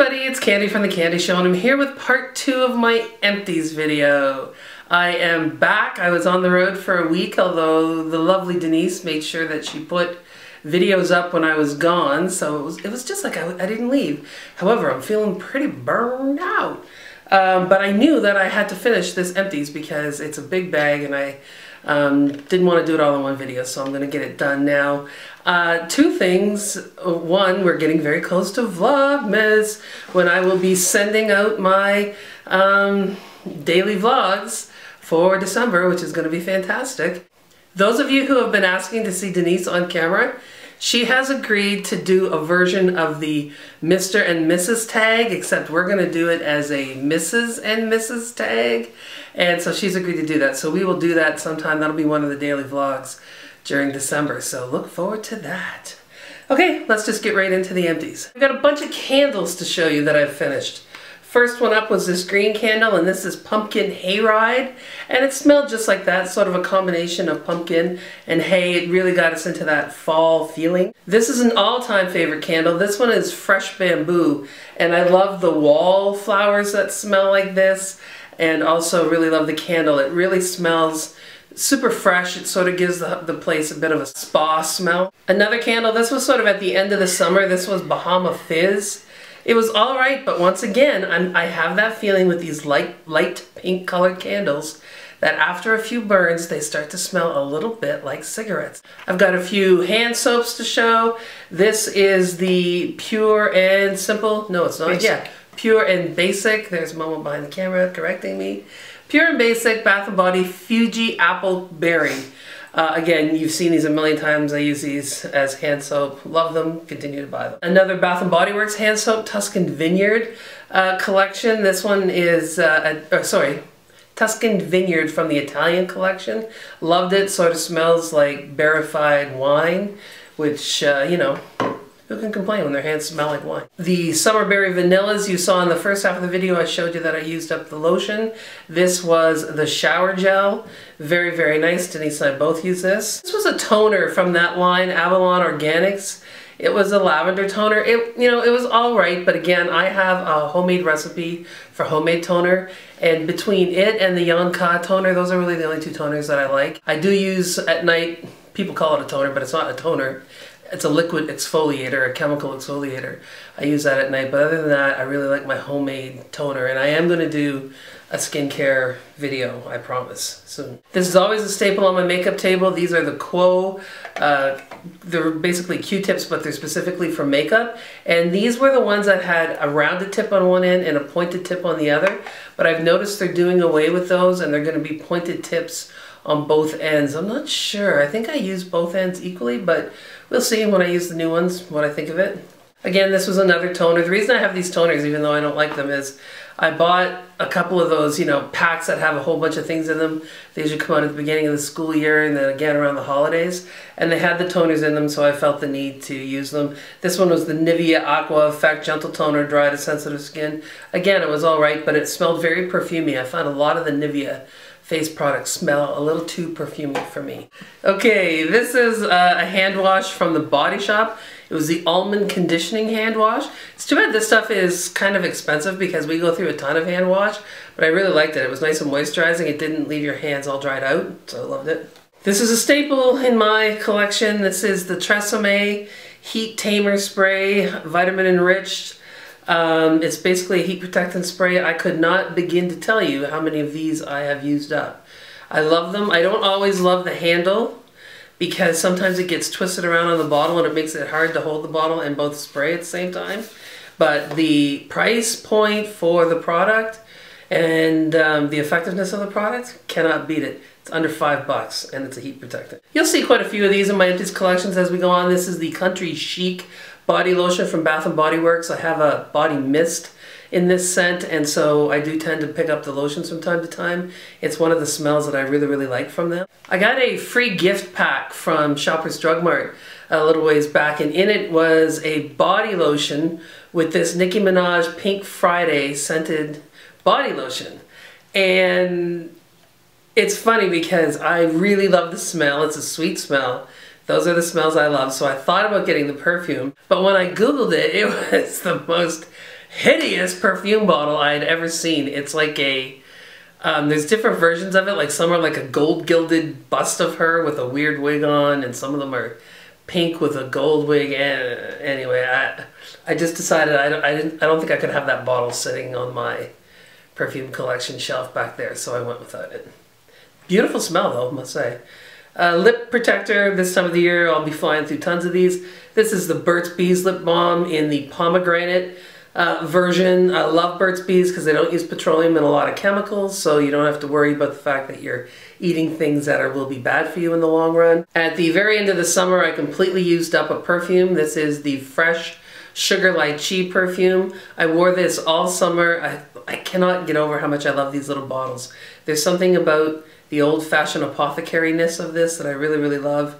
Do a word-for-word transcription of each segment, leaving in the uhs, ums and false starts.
everybody, it's Candy from The Candy Show, and I'm here with part two of my empties video. I am back. I was on the road for a week, although the lovely Denise made sure that she put videos up when I was gone, so it was, it was just like I, I didn't leave. However, I'm feeling pretty burned out. Um, but I knew that I had to finish this empties because it's a big bag and I um, didn't want to do it all in one video, so I'm going to get it done now. Uh, two things. One, we're getting very close to Vlogmas, when I will be sending out my um, daily vlogs for December, which is going to be fantastic. Those of you who have been asking to see Denise on camera, she has agreed to do a version of the Mister and Missus tag, except we're going to do it as a Missus and Missus tag. And so she's agreed to do that. So we will do that sometime. That'll be one of the daily vlogs during December. So look forward to that. Okay, let's just get right into the empties. I've got a bunch of candles to show you that I've finished. First one up was this green candle, and this is Pumpkin Hayride, and it smelled just like that, sort of a combination of pumpkin and hay. It really got us into that fall feeling. This is an all-time favorite candle. This one is Fresh Bamboo, and I love the wallflowers that smell like this, and also really love the candle. It really smells super fresh. It sort of gives the, the place a bit of a spa smell. Another candle, this was sort of at the end of the summer. This was Bahama Fizz. It was all right, but once again, I'm, I have that feeling with these light, light pink colored candles that after a few burns, they start to smell a little bit like cigarettes. I've got a few hand soaps to show. This is the Pure and Simple, no it's not, yeah, Pure and Basic. There's Momo behind the camera correcting me. Pure and Basic Bath and Body Fuji Apple Berry. Uh, again, you've seen these a million times. I use these as hand soap. Love them. Continue to buy them. Another Bath and Body Works hand soap, Tuscan Vineyard uh, collection. This one is, uh, a, oh, sorry, Tuscan Vineyard from the Italian collection. Loved it. Sort of smells like barrified wine, which, uh, you know, who can complain when their hands smell like wine? The Summer Berry Vanillas you saw in the first half of the video, I showed you that I used up the lotion. This was the shower gel. Very, very nice. Denise and I both use this. This was a toner from that line, Avalon Organics. It was a lavender toner. It, you know, it was all right, but again, I have a homemade recipe for homemade toner, and between it and the Yon Ka toner, those are really the only two toners that I like. I do use at night, people call it a toner, but it's not a toner. It's a liquid exfoliator, a chemical exfoliator. I use that at night, but other than that, I really like my homemade toner, and I am going to do a skincare video, I promise, soon. This is always a staple on my makeup table. These are the Quo. Uh, they're basically Q-tips, but they're specifically for makeup, and these were the ones that had a rounded tip on one end and a pointed tip on the other, but I've noticed they're doing away with those, and they're going to be pointed tips on both ends. I'm not sure. I think I use both ends equally, but we'll see when I use the new ones what I think of it. Again, this was another toner. The reason I have these toners, even though I don't like them, is I bought a couple of those, you know, packs that have a whole bunch of things in them. They usually come out at the beginning of the school year and then again around the holidays. And they had the toners in them, so I felt the need to use them. This one was the Nivea Aqua Effect Gentle Toner, Dry to Sensitive Skin. Again, it was all right, but it smelled very perfumey. I found a lot of the Nivea face products smell a little too perfumey for me. Okay, this is uh, a hand wash from the Body Shop. It was the almond conditioning hand wash. It's too bad this stuff is kind of expensive because we go through a ton of hand wash, but I really liked it. It was nice and moisturizing. It didn't leave your hands all dried out, so I loved it. This is a staple in my collection. This is the TRESemmé Heat Tamer Spray, Vitamin Enriched. Um, it's basically a heat protectant spray. I could not begin to tell you how many of these I have used up. I love them. I don't always love the handle because sometimes it gets twisted around on the bottle and it makes it hard to hold the bottle and both spray at the same time. But the price point for the product and um, the effectiveness of the product, cannot beat it. It's under five bucks and it's a heat protectant. You'll see quite a few of these in my empties collections as we go on. This is the Country Chic Body Lotion from Bath and Body Works. I have a body mist in this scent, and so I do tend to pick up the lotions from time to time. It's one of the smells that I really, really like from them. I got a free gift pack from Shoppers Drug Mart a little ways back, and in it was a body lotion with this Nicki Minaj Pink Friday scented body lotion. And it's funny because I really love the smell. It's a sweet smell. Those are the smells I love, so I thought about getting the perfume, but when I Googled it, it was the most hideous perfume bottle I had ever seen. It's like a, um, there's different versions of it, like some are like a gold gilded bust of her with a weird wig on, and some of them are pink with a gold wig, and anyway, I I just decided I don't, I, didn't, I don't think I could have that bottle sitting on my perfume collection shelf back there, so I went without it. Beautiful smell though, I must say. Uh, lip protector, this time of the year I'll be flying through tons of these. This is the Burt's Bees Lip Balm in the pomegranate uh, version. I love Burt's Bees because they don't use petroleum and a lot of chemicals, so you don't have to worry about the fact that you're eating things that are, will be bad for you in the long run. At the very end of the summer, I completely used up a perfume. This is the Fresh Sugar Lychee perfume. I wore this all summer. I, I cannot get over how much I love these little bottles. There's something about the old-fashioned apothecary-ness of this that I really, really love.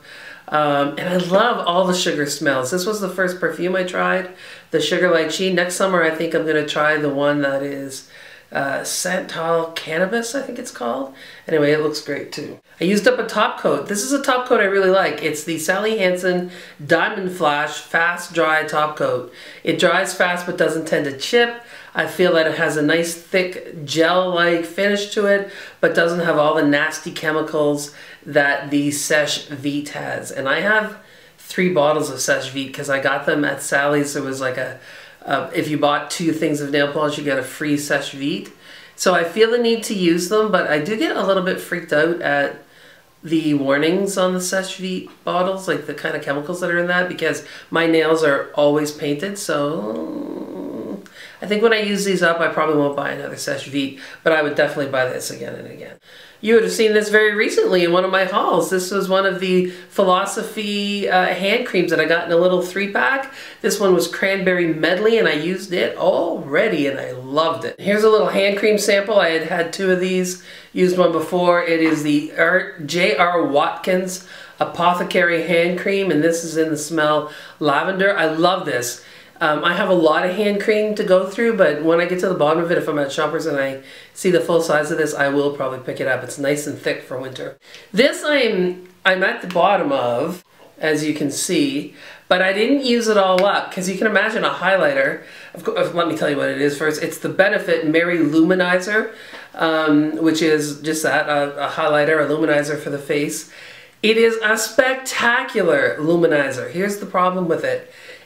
Um, and I love all the sugar smells. This was the first perfume I tried, the Sugar Lychee. Next summer, I think I'm gonna try the one that is Uh, Santal Cannabis, I think it's called. Anyway, it looks great too. I used up a top coat. This is a top coat I really like. It's the Sally Hansen Diamond Flash Fast Dry Top Coat. It dries fast but doesn't tend to chip. I feel that it has a nice thick gel-like finish to it, but doesn't have all the nasty chemicals that the Seche Vite has. And I have three bottles of Seche Vite because I got them at Sally's. It was like a Uh, if you bought two things of nail polish, you get a free Seche Vite. So I feel the need to use them, but I do get a little bit freaked out at the warnings on the Seche Vite bottles, like the kind of chemicals that are in that, because my nails are always painted, so I think when I use these up, I probably won't buy another Seche Vite, but I would definitely buy this again and again. You would have seen this very recently in one of my hauls. This was one of the Philosophy uh, hand creams that I got in a little three pack. This one was Cranberry Medley and I used it already and I loved it. Here's a little hand cream sample. I had had two of these, used one before. It is the J R Watkins Apothecary Hand Cream and this is in the smell Lavender. I love this. Um, I have a lot of hand cream to go through, but when I get to the bottom of it, if I'm at Shoppers and I see the full size of this, I will probably pick it up. It's nice and thick for winter. This I'm, I'm at the bottom of, as you can see, but I didn't use it all up, because you can imagine a highlighter. Of course, let me tell you what it is first. It's the Benefit Merry Luminizer, um, which is just that, a, a highlighter, a luminizer for the face. It is a spectacular luminizer. Here's the problem with it.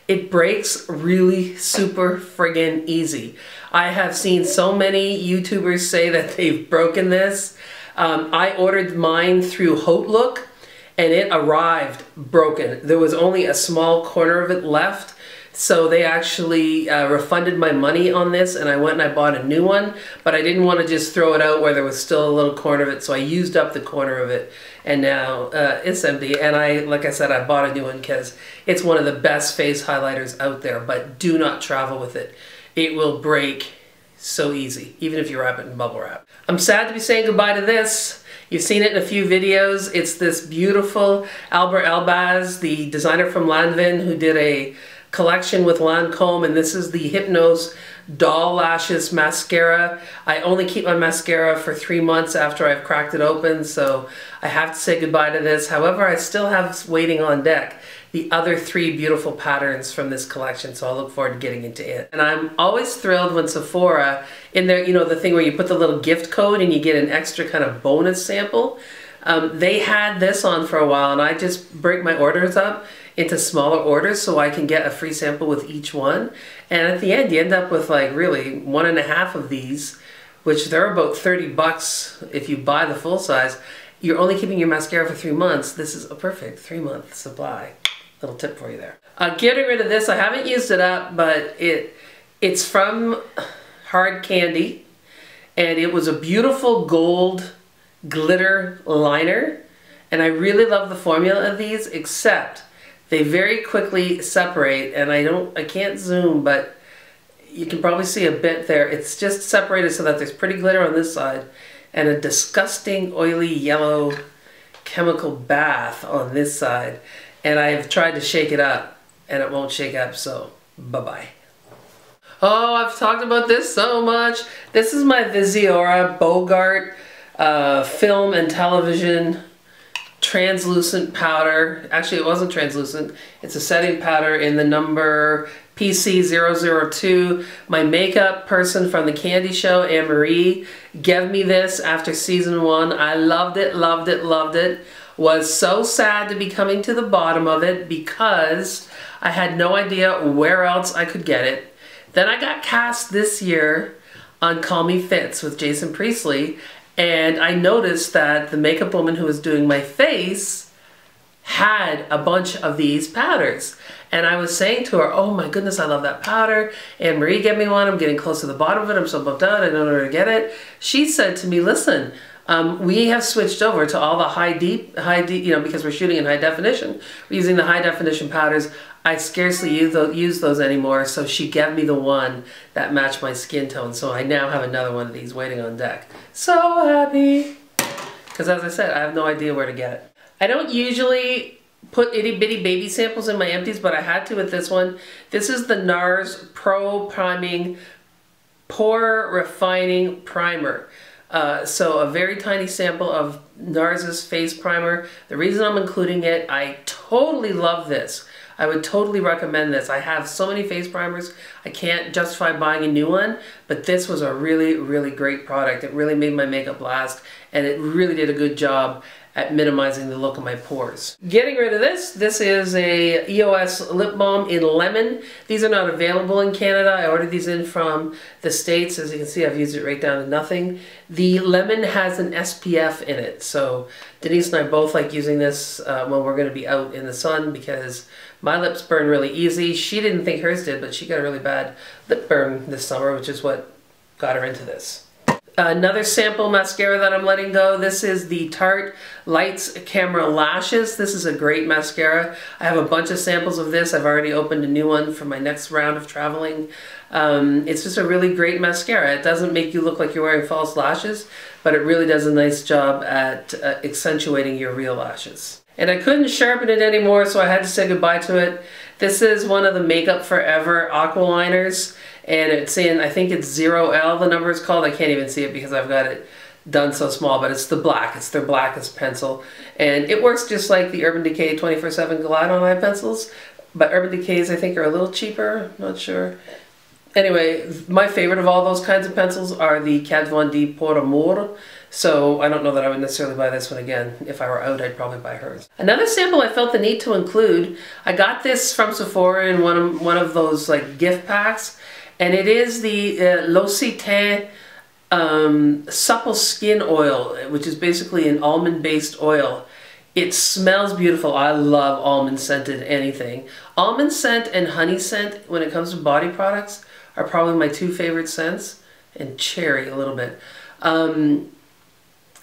It breaks really super friggin' easy. I have seen so many YouTubers say that they've broken this. Um, I ordered mine through Hotlook and it arrived broken. There was only a small corner of it left. So they actually uh, refunded my money on this and I went and I bought a new one, but I didn't want to just throw it out where there was still a little corner of it, so I used up the corner of it and now uh, it's empty. And I, like I said, I bought a new one because it's one of the best face highlighters out there, but do not travel with it. It will break so easy, even if you wrap it in bubble wrap. I'm sad to be saying goodbye to this. You've seen it in a few videos. It's this beautiful Albert Elbaz, the designer from Lanvin, who did a collection with Lancome, and this is the Hypnose Doll Lashes Mascara. I only keep my mascara for three months after I've cracked it open, so I have to say goodbye to this. However, I still have waiting on deck the other three beautiful patterns from this collection, so I'll look forward to getting into it. And I'm always thrilled when Sephora, in there, you know, the thing where you put the little gift code and you get an extra kind of bonus sample, um, they had this on for a while, and I just break my orders up into smaller orders so I can get a free sample with each one. And at the end, you end up with like really one and a half of these, which they're about thirty bucks if you buy the full size. You're only keeping your mascara for three months. This is a perfect three month supply. Little tip for you there. Uh, getting rid of this, I haven't used it up, but it it's from Hard Candy and it was a beautiful gold glitter liner. And I really love the formula of these, except they very quickly separate, and I don't, I can't zoom, but you can probably see a bit there. It's just separated so that there's pretty glitter on this side and a disgusting oily yellow chemical bath on this side. And I've tried to shake it up and it won't shake up, so bye-bye. Oh, I've talked about this so much. This is my Visiora Bogart uh, film and television translucent powder. Actually, it wasn't translucent. It's a setting powder in the number P C zero zero two. My makeup person from The Candy Show, Anne Marie, gave me this after season one. I loved it, loved it, loved it. Was so sad to be coming to the bottom of it because I had no idea where else I could get it. Then I got cast this year on Call Me Fitz with Jason Priestley, and I noticed that the makeup woman who was doing my face had a bunch of these powders. And I was saying to her, oh my goodness, I love that powder. Anne Marie gave me one. I'm getting close to the bottom of it. I'm so bummed out. I don't know where to get it. She said to me, listen, um, we have switched over to all the high deep, high deep, you know, because we're shooting in high definition. We're using the high definition powders. I scarcely use those anymore. So she gave me the one that matched my skin tone. So I now have another one of these waiting on deck. So happy. Because as I said, I have no idea where to get it. I don't usually put itty bitty baby samples in my empties, but I had to with this one. This is the NARS Pro Priming Pore Refining Primer. Uh, so a very tiny sample of NARS's face primer. The reason I'm including it, I totally love this. I would totally recommend this. I have so many face primers, I can't justify buying a new one, but this was a really, really great product. It really made my makeup last, and it really did a good job at minimizing the look of my pores. Getting rid of this, this is a E O S lip balm in lemon. These are not available in Canada. I ordered these in from the States. As you can see, I've used it right down to nothing. The lemon has an S P F in it, so Denise and I both like using this uh, when we're gonna be out in the sun because my lips burn really easy. She didn't think hers did, but she got a really bad lip burn this summer, which is what got her into this. Another sample mascara that I'm letting go. This is the Tarte Lights Camera Lashes. This is a great mascara. I have a bunch of samples of this. I've already opened a new one for my next round of traveling. Um, it's just a really great mascara. It doesn't make you look like you're wearing false lashes, but it really does a nice job at uh, accentuating your real lashes. And I couldn't sharpen it anymore, so I had to say goodbye to it. This is one of the Makeup Forever Aqua Liners. And it's in, I think it's zero L, the number is called. I can't even see it because I've got it done so small, but it's the black. It's their blackest pencil. And it works just like the Urban Decay twenty-four seven Glide-On Eye Pencils, but Urban Decays, I think, are a little cheaper. Not sure. Anyway, my favorite of all those kinds of pencils are the Kat Von D Pour Amour. So I don't know that I would necessarily buy this one again. If I were out, I'd probably buy hers. Another sample I felt the need to include, I got this from Sephora in one of, one of those like gift packs. And it is the uh, L'Occitane um, Supple Skin Oil, which is basically an almond-based oil. It smells beautiful. I love almond-scented anything. Almond scent and honey scent, when it comes to body products, are probably my two favorite scents, and cherry a little bit. Um,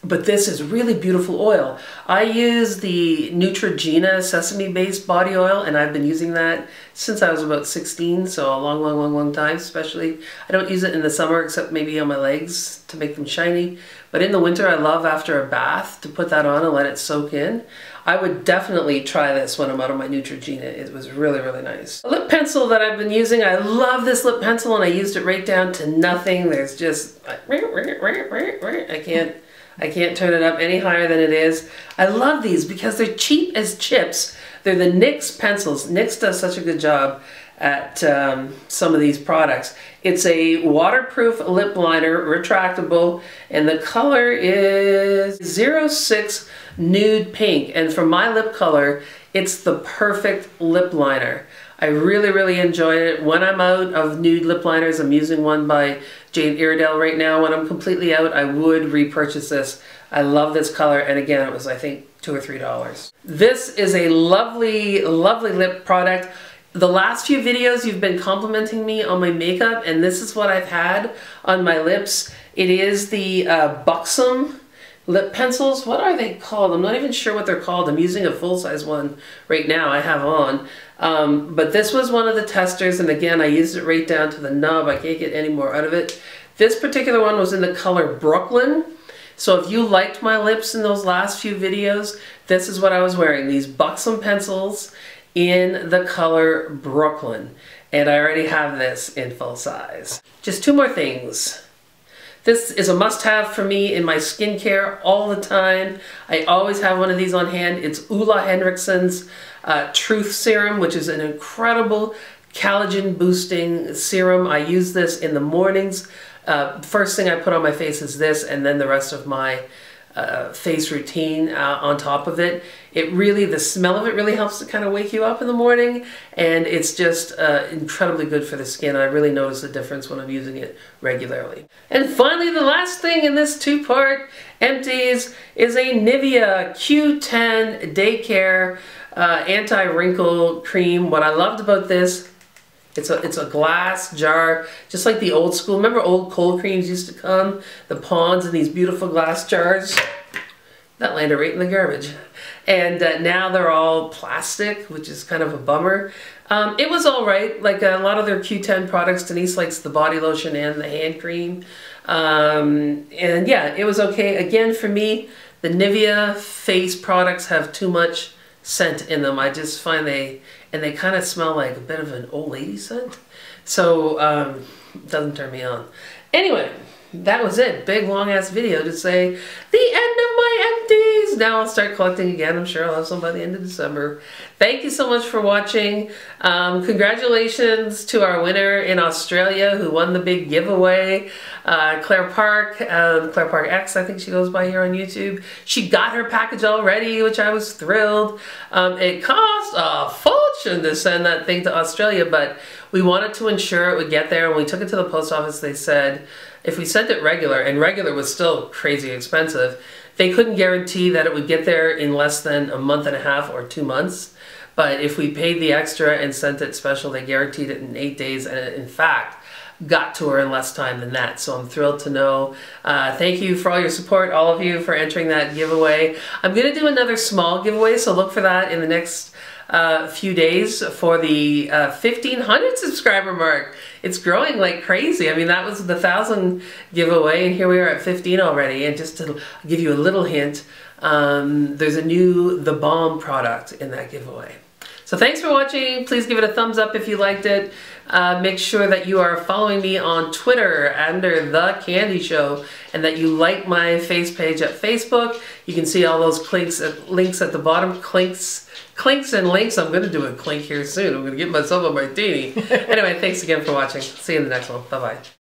but this is really beautiful oil. I use the Neutrogena sesame-based body oil, and I've been using that since I was about sixteen, so a long, long, long, long time, especially. I don't use it in the summer except maybe on my legs to make them shiny, but in the winter I love after a bath to put that on and let it soak in. I would definitely try this when I'm out of my Neutrogena. It was really, really nice. A lip pencil that I've been using, I love this lip pencil and I used it right down to nothing. There's just, I can't, I can't turn it up any higher than it is. I love these because they're cheap as chips. They're the NYX pencils. NYX does such a good job at um, some of these products. It's a waterproof lip liner, retractable, and the color is zero six Nude Pink. And for my lip color, it's the perfect lip liner. I really, really enjoy it. When I'm out of nude lip liners, I'm using one by Jade Iredell right now. When I'm completely out, I would repurchase this. I love this color, and again, it was, I think, two or three dollars. This is a lovely, lovely lip product. The last few videos you've been complimenting me on my makeup, and this is what I've had on my lips. It is the uh, Buxom lip pencils. What are they called? I'm not even sure what they're called. I'm using a full-size one right now I have on. Um, but this was one of the testers, and again, I used it right down to the nub. I can't get any more out of it. This particular one was in the color Brooklyn. So if you liked my lips in those last few videos, this is what I was wearing. These Buxom pencils in the color Brooklyn, and I already have this in full size. Just two more things. This is a must-have for me in my skincare all the time. I always have one of these on hand. It's Ulla Henriksen's uh, Truth Serum, which is an incredible collagen boosting serum. I use this in the mornings. Uh, first thing I put on my face is this, and then the rest of my uh, face routine uh, on top of it. It really, the smell of it really helps to kind of wake you up in the morning, and it's just uh, incredibly good for the skin. I really notice the difference when I'm using it regularly. And finally, the last thing in this two-part empties is a Nivea Q ten Daycare uh, Anti-Wrinkle Cream. What I loved about this, It's a, it's a glass jar, just like the old school. Remember old cold creams used to come? The ponds in these beautiful glass jars? That landed right in the garbage. And uh, now they're all plastic, which is kind of a bummer. Um, it was all right. Like a lot of their Q ten products, Denise likes the body lotion and the hand cream. Um, and yeah, it was okay. Again, for me, the Nivea face products have too much scent in them. I just find they... and they kind of smell like a bit of an old lady scent. So, um, it doesn't turn me on. Anyway, that was it. Big long ass video to say, the end of my empties! Now I'll start collecting again. I'm sure I'll have some by the end of December. Thank you so much for watching. Um, congratulations to our winner in Australia who won the big giveaway. Uh, Claire Park, um, Claire Park X, I think she goes by here on YouTube. She got her package already, which I was thrilled. Um, it cost a fortune to send that thing to Australia, but we wanted to ensure it would get there. When we took it to the post office, they said, if we sent it regular, and regular was still crazy expensive, they couldn't guarantee that it would get there in less than a month and a half or two months. But if we paid the extra and sent it special, they guaranteed it in eight days, and it, in fact, got to her in less time than that. So I'm thrilled to know. Uh, thank you for all your support, all of you, for entering that giveaway. I'm going to do another small giveaway, so look for that in the next uh, few days for the uh, fifteen hundred subscriber mark. It's growing like crazy. I mean, that was the one thousand giveaway, and here we are at fifteen already. And just to give you a little hint, um, there's a new The Bomb product in that giveaway. So thanks for watching. Please give it a thumbs up if you liked it. Uh, make sure that you are following me on Twitter under The Candy Show, and that you like my face page at Facebook. You can see all those clinks at, links at the bottom. Clinks, clinks and links. I'm going to do a clink here soon. I'm going to get myself a martini. Anyway, thanks again for watching. See you in the next one. Bye-bye.